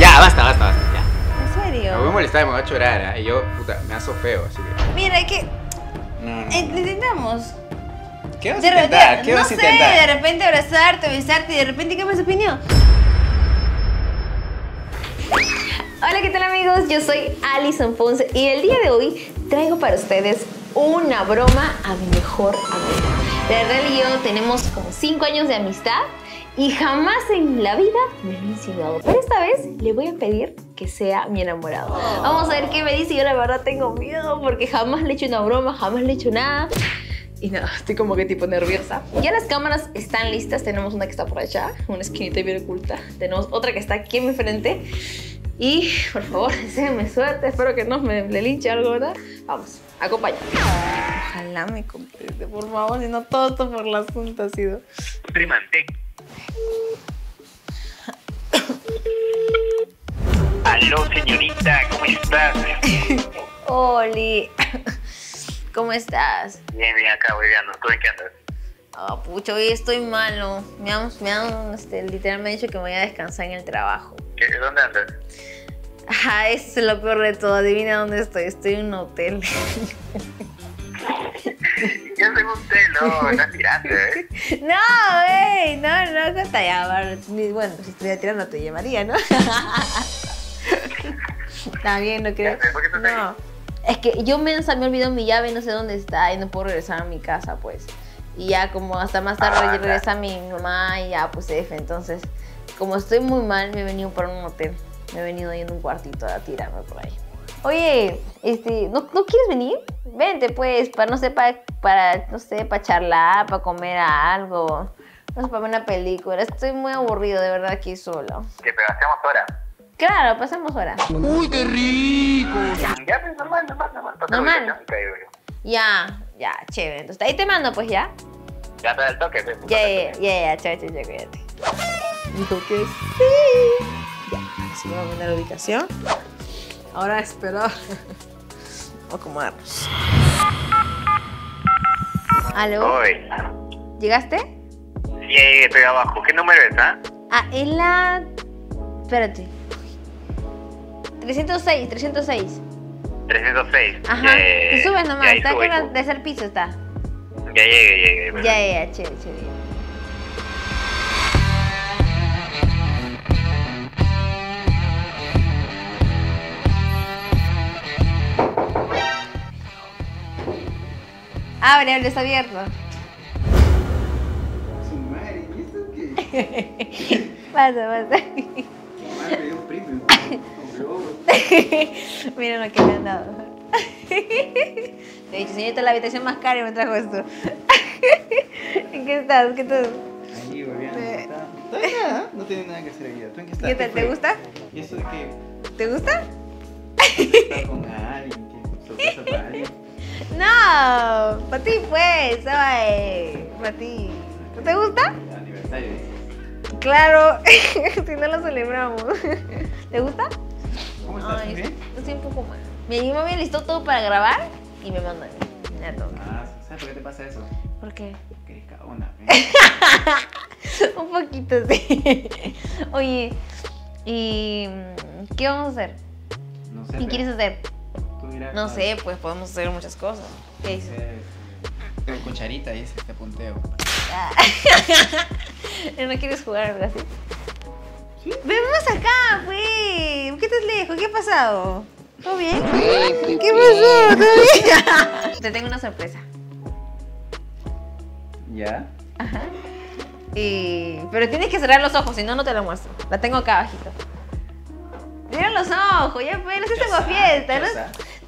ya, basta. Ya. ¿En serio? Me voy a molestar, me voy a chorar, ¿eh? Y yo, puta, me hago feo, así que... Mira, hay que... No. Intentamos. ¿Qué vas a intentar? ¿Qué vas a intentar? No sé, de repente abrazarte, besarte y de repente cambias de opinión. Hola, ¿qué tal, amigos? Yo soy Allison Ponce y el día de hoy traigo para ustedes una broma a mi mejor amiga. La real y yo tenemos como 5 años de amistad y jamás en la vida me lo he insinuado. Pero esta vez le voy a pedir que sea mi enamorado. Vamos a ver qué me dice. Yo la verdad tengo miedo porque jamás le he hecho una broma, jamás le he hecho nada. Y nada, estoy como que tipo nerviosa. Ya las cámaras están listas. Tenemos una que está por allá, una esquinita bien oculta. Tenemos otra que está aquí en mi frente. Y, por favor, deseenme suerte. Espero que no me linche algo, ¿verdad? Vamos, acompáñame. Ojalá me conteste, por favor. Si no, todo esto por la asunta ha sido. Primante. Aló, señorita, ¿cómo estás? Oli. ¿Cómo estás? Bien, bien, acá voy viendo. ¿Tú en qué andas? Ah, oh, pucho, hoy estoy malo. Literal me han dicho que me voy a descansar en el trabajo. ¿Qué? ¿Dónde andas? Ah, eso es lo peor de todo. Adivina dónde estoy. Estoy en un hotel. Yo soy un hotel, no, estás tirando, ¿eh? No, güey, no, hasta allá. Bueno, si estuviera tirando te llamaría, ¿no? Está bien, no creo. ¿Por qué estás ahí? Es que yo me olvidó mi llave, no sé dónde está y no puedo regresar a mi casa, pues. Y ya como hasta más tarde regresa mi mamá y ya, pues, F. Entonces, como estoy muy mal, me he venido para un hotel. Me he venido ahí en un cuartito a tirarme por ahí. Oye, ¿no quieres venir? Vente, pues, para charlar, para comer algo. No sé, para ver una película. Estoy muy aburrido, de verdad, aquí solo. ¿Que pasemos hora? Claro, pasemos hora. ¡Uy, qué rico! Ya, pues, normal. Normal. Ya, chévere. Entonces, ahí te mando, pues, ¿ya? Ya te da el toque, pues. Ya, chévere, cuídate. ¿Y tú qué? Sí. Ya, así me va a mandar la ubicación. Ahora espero. Vamos a acomodarnos. ¿Aló? Oye. ¿Llegaste? Sí, estoy abajo. ¿Qué número es, ah? Ah, es la... Espérate. 306. 306. Ajá. Te subes nomás, está con el tercer piso, está. Ya llegué. Bueno. Ya, chévere. Abre, está abierto. Su madre, ¿y esto qué? Pasa. Miren lo que me han dado. De hecho, señor, esta es la habitación más cara y me trajo esto. ¿En qué estás? ¿Qué estás? Ahí, volviendo. No tiene nada que hacer aquí. ¿Tú en qué estás? ¿Qué tal? ¿Te gusta? ¿Y eso de qué? ¿Te gusta? ¿Estás con alguien? ¿Qué sorpresa para alguien? No, para ti pues, ay, para ti. ¿No te gusta? Aniversario. Claro, si no lo celebramos. ¿Te gusta? ¿Cómo estás? Ay, ¿bien? Estoy un poco mal. Mi mamá me listó todo para grabar y me mandó a mí. ¿Sabes por qué te pasa eso? ¿Por qué? Porque eres caona. Un poquito, sí. Oye, ¿y qué vamos a hacer? No sé. ¿Qué quieres hacer? No sé, pues podemos hacer muchas cosas. ¿Qué dices? Con cucharita dice, te punteo. ¿No quieres jugar algo así? ¿Sí? Vemos acá, pues. ¿Por qué estás lejos? ¿Qué ha pasado? ¿Todo bien? ¿Qué pasó? ¿Todo bien? Te tengo una sorpresa. ¿Ya? Ajá. Pero tienes que cerrar los ojos, si no, no te la muestro. La tengo acá abajito. Cierra los ojos, ya, pues, no seas aguafiestas.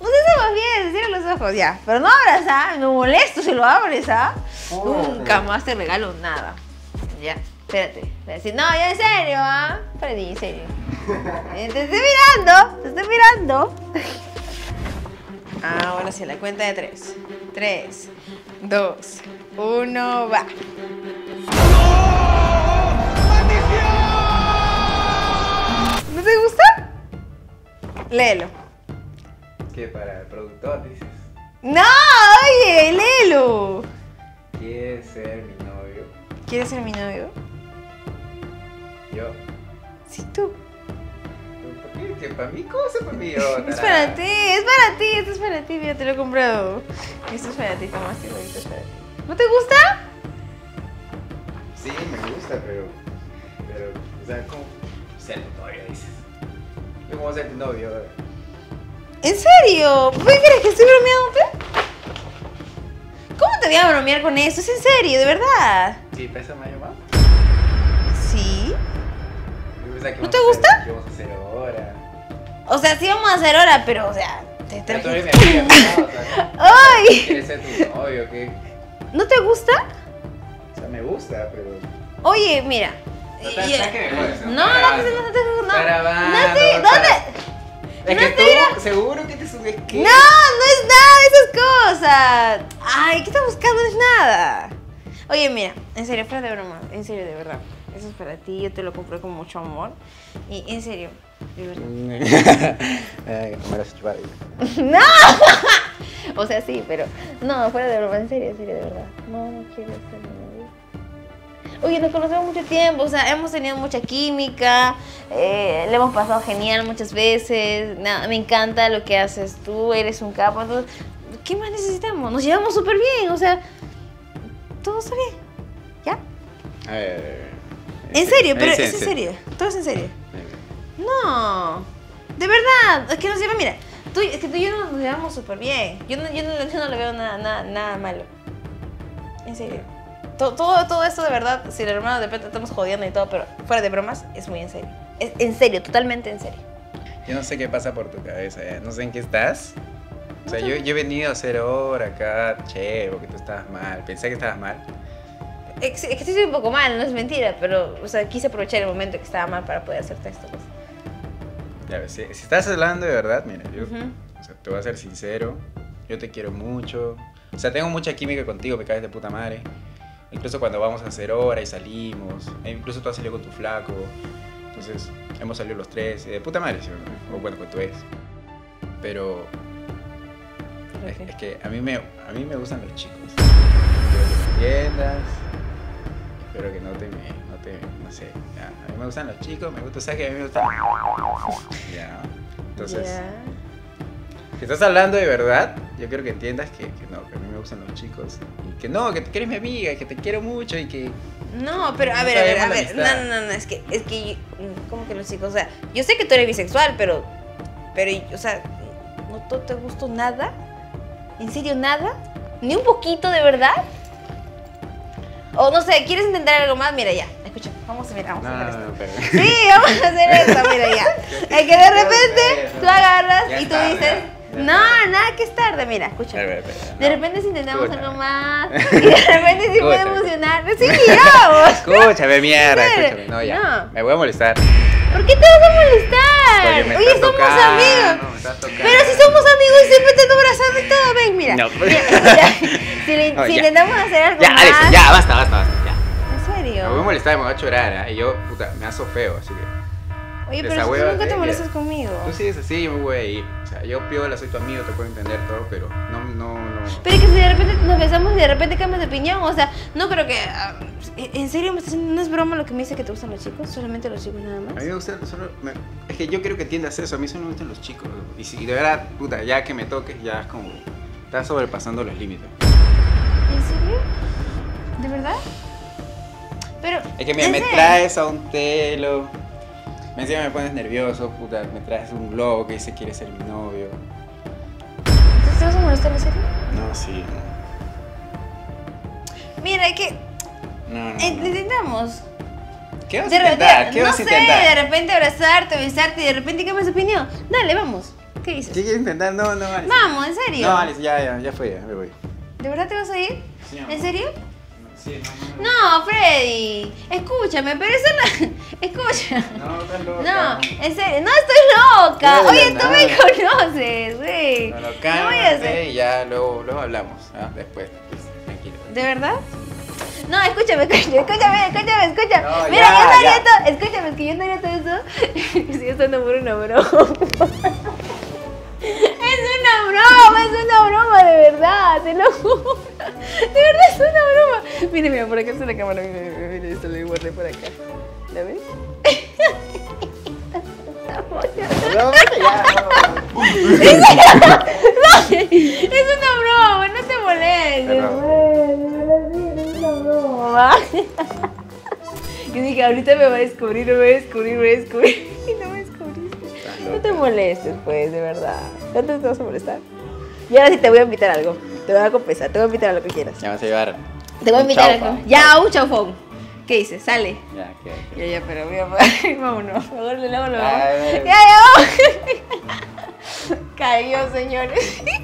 No seas aguafiestas, cierra los ojos, ya. Pero no abras, ¿ah? Me molesto si lo abres, ¿ah? Nunca más te regalo nada. Ya, espérate. No, ya, en serio, ¿ah? Freddy, en serio. Te estoy mirando. Ahora sí, la cuenta de 3. 3, 2, 1, va. ¿No te gusta? Léelo. ¿Qué para el productor dices? ¡No! ¡Oye! ¡Léelo! ¿Quieres ser mi novio? ¿Quieres ser mi novio? ¿Yo? Sí, tú. ¿Tú? ¿Qué para mí? ¿Cómo se para mí? Oh, es para ti, esto es para ti, mira, te lo he comprado. Esto es para ti, Tomás, esto es para ti. ¿No te gusta? Sí, me gusta, pero, o sea, ¿cómo ser tu novio, dices? Yo como ser tu novio, ahora. ¿En serio? ¿Pues crees que estoy bromeándote? ¿Cómo te voy a bromear con eso? Es en serio, de verdad. Sí, ¿pesa me ha llamado? Sí. ¿No te gusta? ¿Qué vamos a hacer ahora? O sea, sí vamos a hacer ahora, pero, o sea, te traje. Pero tú eres mi amiga, ¿no? O sea, ¡ay! ¿Quieres ser tu novio o qué? ¿No te gusta? O sea, me gusta, pero... Oye, mira. No, no. ¿Dónde? Es que tú, seguro que te subes que... No, no es nada de esas cosas. Ay, ¿qué estás buscando? No es nada. Oye, mira, en serio, fuera de broma, en serio, de verdad. Eso es para ti, yo te lo compré con mucho amor. Y en serio, de verdad. Me lo has chupado. ¡No! O sea, sí, pero... No, fuera de broma, en serio, de verdad. No, no quiero estar en la vida. Oye, nos conocemos mucho tiempo, o sea, hemos tenido mucha química, le hemos pasado genial muchas veces, nada, me encanta lo que haces tú, eres un capo, entonces, ¿qué más necesitamos? Nos llevamos súper bien, o sea, todo está bien, ¿ya? En serio, pero es en serio, todo es en serio. No, de verdad, es que nos lleva, mira, tú, es que tú y yo nos llevamos súper bien, yo no le veo nada malo, en serio. Todo esto de verdad, si la hermana de repente estamos jodiendo y todo, pero fuera de bromas, es muy en serio. Es en serio, totalmente en serio. Yo no sé qué pasa por tu cabeza, no sé en qué estás. O sea, yo he venido a hacer hora acá, che, porque tú estabas mal, pensé que estabas mal. Es que estoy un poco mal, no es mentira, pero, o sea, quise aprovechar el momento que estaba mal para poder hacer texto. Ya ves, si estás hablando de verdad, mira, yo, o sea, te voy a ser sincero, yo te quiero mucho, o sea, tengo mucha química contigo, me caes de puta madre. Incluso cuando vamos a hacer hora y salimos, incluso tú has salido con tu flaco, entonces hemos salido los tres, de puta madre, ¿sí? O bueno, con tu ex. Pero es que a mí me gustan los chicos. Espero que me entiendas, espero que no sé, ya. A mí me gustan los chicos, me gusta, o sea que a mí me gusta. Ya, entonces, si estás hablando de verdad, yo quiero que entiendas que no, que a mí me gustan los chicos. Y que no, que tú eres mi amiga, que te quiero mucho y que... No, pero a ver, no, es que yo, ¿cómo que los chicos? O sea, yo sé que tú eres bisexual, pero, o sea, ¿no te gustó nada? ¿En serio nada? ¿Ni un poquito de verdad? O no sé, ¿quieres intentar algo más? Mira, ya, escucha, vamos a ver esto. Pero... Sí, vamos a hacer esto, mira, ya. Es que de repente tú agarras y tú dices... No, nada que es tarde, mira, escúchame. De repente si intentamos algo más, y de repente si puede emocionar. Sí, vamos. Escúchame, mierda, escúchame. No, ya, no. Me voy a molestar. ¿Por qué te vas a molestar? Me oye, somos tocando, amigos. Pero si somos amigos y siempre te ando abrazando y todo, ven, mira. No, pues... si intentamos hacer algo ya, más... Alison, ya, basta, ya. ¿En serio? Me voy a molestar, me voy a chorar, ¿eh? Y yo, puta, me hago feo, así que... Oye, pero si tú nunca te molestas conmigo. Tú sigues así, güey. O sea, yo piola, soy tu amigo, te puedo entender todo, pero no. Pero es que si de repente nos besamos y de repente cambias de opinión, o sea, no creo que... ¿En serio me estás haciendo? ¿No es broma lo que me dice que te gustan los chicos? ¿Solamente los chicos nada más? A mí me gustan solo... Es que yo creo que entiendas eso, a mí solo me gustan los chicos. Y si de verdad, puta, ya que me toques, ya es como... Estás sobrepasando los límites. ¿En serio? ¿De verdad? Pero... Es que mira, me traes a un telo... Encima me pones nervioso, puta, me traes un globo que dice quiere ser mi novio. ¿Entonces te vas a molestar en serio? No, sí. Mira, hay que... No. Intentamos. ¿Qué vas a intentar? ¿Qué vas a intentar? No sé, de repente abrazarte, besarte y de repente cambias de opinión. Dale, vamos. ¿Qué dices? ¿Qué quieres intentar? No, Alice. Vamos, en serio. No, Alice, ya fue, ya me voy. ¿De verdad te vas a ir? Sí, amor. ¿En serio? Sí, no, Freddy, escúchame, pero eso no... Escucha. No, estás loca. No, en serio, no estoy loca. No, oye, tú me conoces, güey. No, cálmate y ya luego hablamos, ¿ah? Después, pues, tranquilo. ¿De verdad? No, escúchame. No, mira, escúchame, es que yo no haría todo eso. Si yo estando por una broma. Es una broma, de verdad, te lo juro. De verdad es una broma. Mira, por acá está la cámara, mira, esto lo guardé por acá. ¿La ves? broma, ya. Es una broma, no te molestes. Es una broma. Yo dije, ahorita me va a descubrir, me va a descubrir. Y no me descubriste. No te molestes, pues, de verdad. ¿Tanto te vas a molestar? Y ahora sí te voy a invitar a algo. Te voy a compensar, te voy a invitar a lo que quieras. Ya vas a llevar. Te voy a invitar a algo. Ya, un chaufón. ¿Qué dices? Sale. Ya, okay. Ya, pero voy a... vámonos. Luego lo vamos. Ya, ya. Cayó, señores.